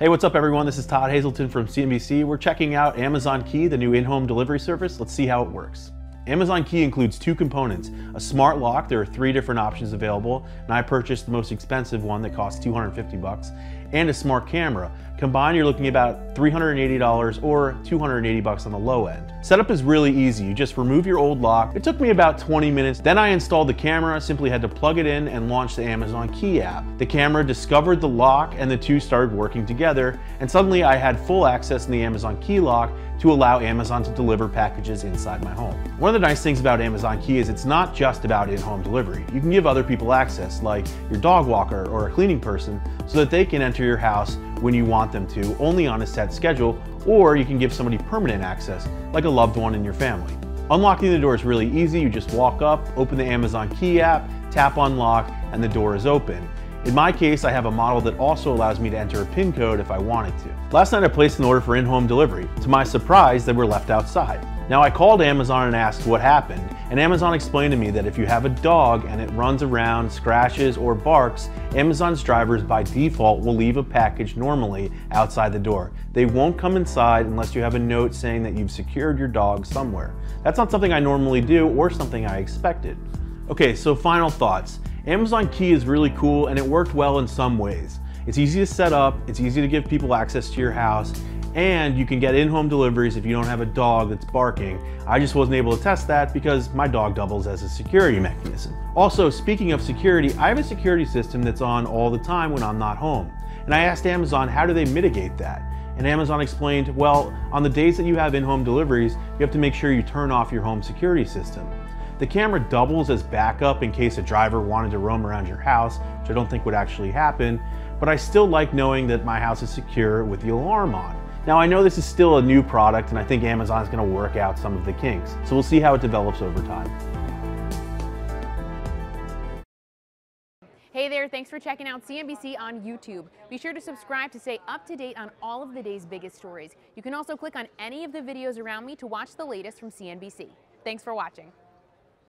Hey, what's up everyone? This is Todd Hazelton from CNBC. We're checking out Amazon Key, the new in-home delivery service. Let's see how it works. Amazon Key includes two components, a smart lock. There are three different options available, and I purchased the most expensive one that costs $250, and a smart camera. Combined, you're looking at about $380 or $280 on the low end. Setup is really easy. You just remove your old lock. It took me about 20 minutes. Then I installed the camera, simply had to plug it in and launch the Amazon Key app. The camera discovered the lock and the two started working together, and suddenly I had full access in the Amazon Key lock to allow Amazon to deliver packages inside my home. One of the nice things about Amazon Key is it's not just about in-home delivery. You can give other people access, like your dog walker or a cleaning person, so that they can enter your house when you want them to, only on a set schedule, or you can give somebody permanent access, like a loved one in your family. Unlocking the door is really easy. You just walk up, open the Amazon Key app, tap unlock, and the door is open. In my case, I have a model that also allows me to enter a PIN code if I wanted to. Last night I placed an order for in-home delivery. To my surprise, they were left outside. Now I called Amazon and asked what happened, and Amazon explained to me that if you have a dog and it runs around, scratches, or barks, Amazon's drivers by default will leave a package normally outside the door. They won't come inside unless you have a note saying that you've secured your dog somewhere. That's not something I normally do or something I expected. Okay, so final thoughts. Amazon Key is really cool and it worked well in some ways. It's easy to set up, it's easy to give people access to your house, and you can get in-home deliveries if you don't have a dog that's barking. I just wasn't able to test that because my dog doubles as a security mechanism. Also, speaking of security, I have a security system that's on all the time when I'm not home. And I asked Amazon, how do they mitigate that? And Amazon explained, well, on the days that you have in-home deliveries, you have to make sure you turn off your home security system. The camera doubles as backup in case a driver wanted to roam around your house, which I don't think would actually happen, but I still like knowing that my house is secure with the alarm on. Now I know this is still a new product and I think Amazon is going to work out some of the kinks, so we'll see how it develops over time. Hey there, thanks for checking out CNBC on YouTube. Be sure to subscribe to stay up to date on all of the day's biggest stories. You can also click on any of the videos around me to watch the latest from CNBC. Thanks for watching.